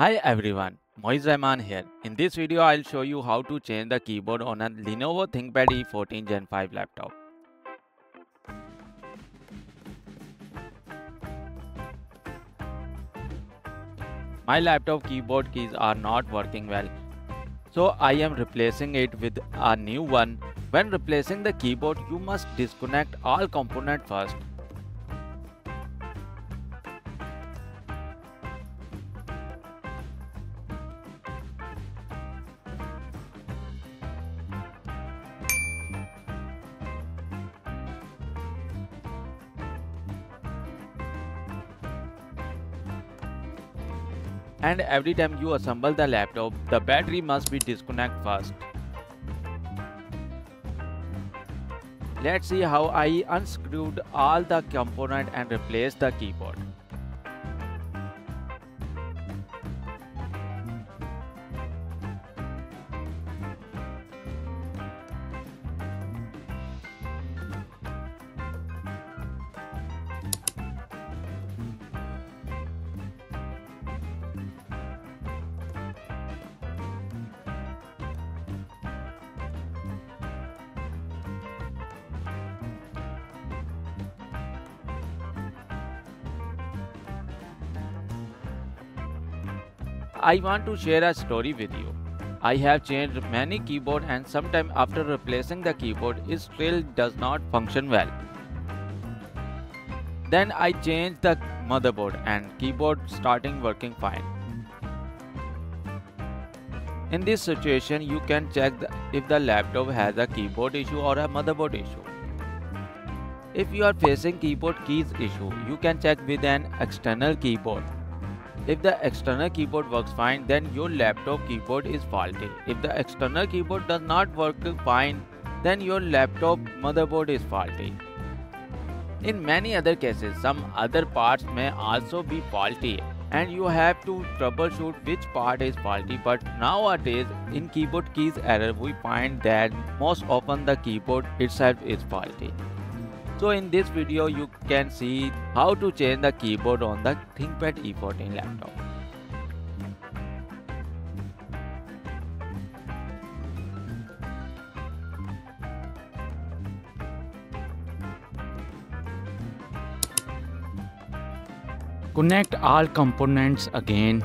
Hi everyone, Moeez Rehman here. In this video, I'll show you how to change the keyboard on a Lenovo ThinkPad E14 Gen 5 laptop. My laptop keyboard keys are not working well, so I am replacing it with a new one. When replacing the keyboard, you must disconnect all components first. And every time you assemble the laptop, the battery must be disconnected first. Let's see how I unscrewed all the components and replaced the keyboard. I want to share a story with you. I have changed many keyboards, and sometimes after replacing the keyboard, it still does not function well. Then I changed the motherboard and keyboard starting working fine. In this situation, you can check if the laptop has a keyboard issue or a motherboard issue. If you are facing keyboard keys issue, you can check with an external keyboard. If the external keyboard works fine, then your laptop keyboard is faulty. If the external keyboard does not work fine, then your laptop motherboard is faulty. In many other cases, some other parts may also be faulty, and you have to troubleshoot which part is faulty. But nowadays, in keyboard keys error, we find that most often the keyboard itself is faulty. So in this video, you can see how to change the keyboard on the ThinkPad E14 laptop. Connect all components again.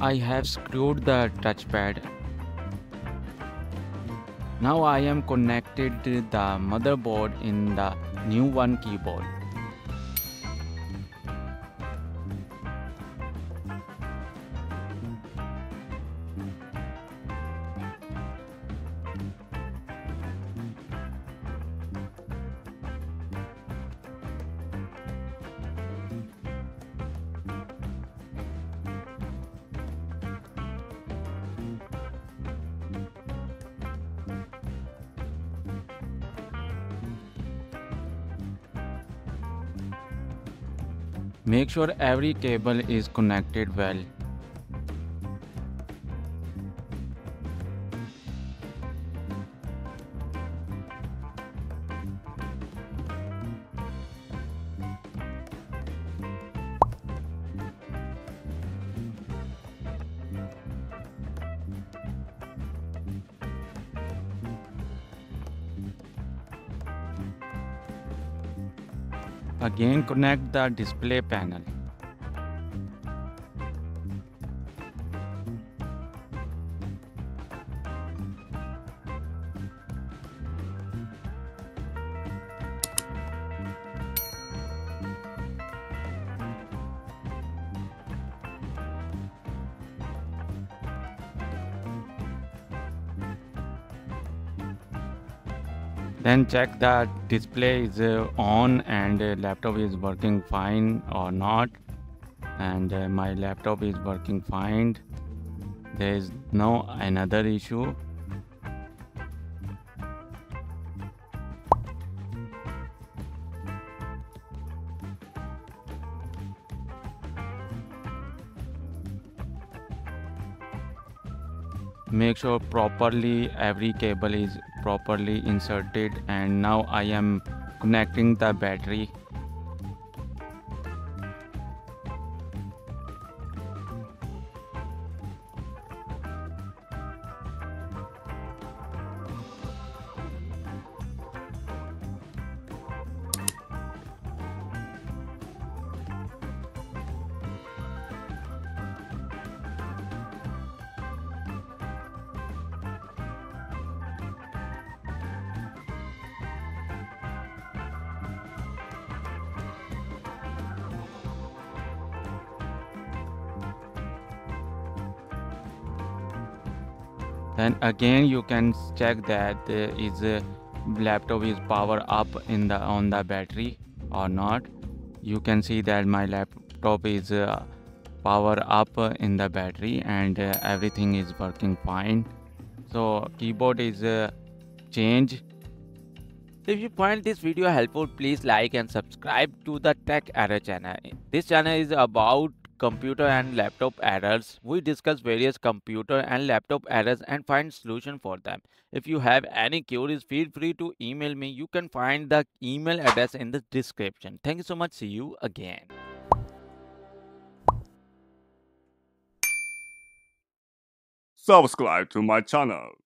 I have screwed the touchpad. Now I am connected to the motherboard in the new one keyboard. Make sure every cable is connected well. Again, connect the display panel. Then check that display is on and laptop is working fine or not. And my laptop is working fine. There is no another issue. Make sure properly every cable is properly inserted, and now I am connecting the battery. Then again you can check that is laptop is power up in the on the battery or not. You can see that my laptop is power up in the battery and everything is working fine. So keyboard is changed. If you find this video helpful, please like and subscribe to the Tech Error channel. This channel is about computer and laptop errors. We discuss various computer and laptop errors and find solution for them. If you have any queries, feel free to email me. You can find the email address in the description. Thank you so much. See you again. Subscribe to my channel.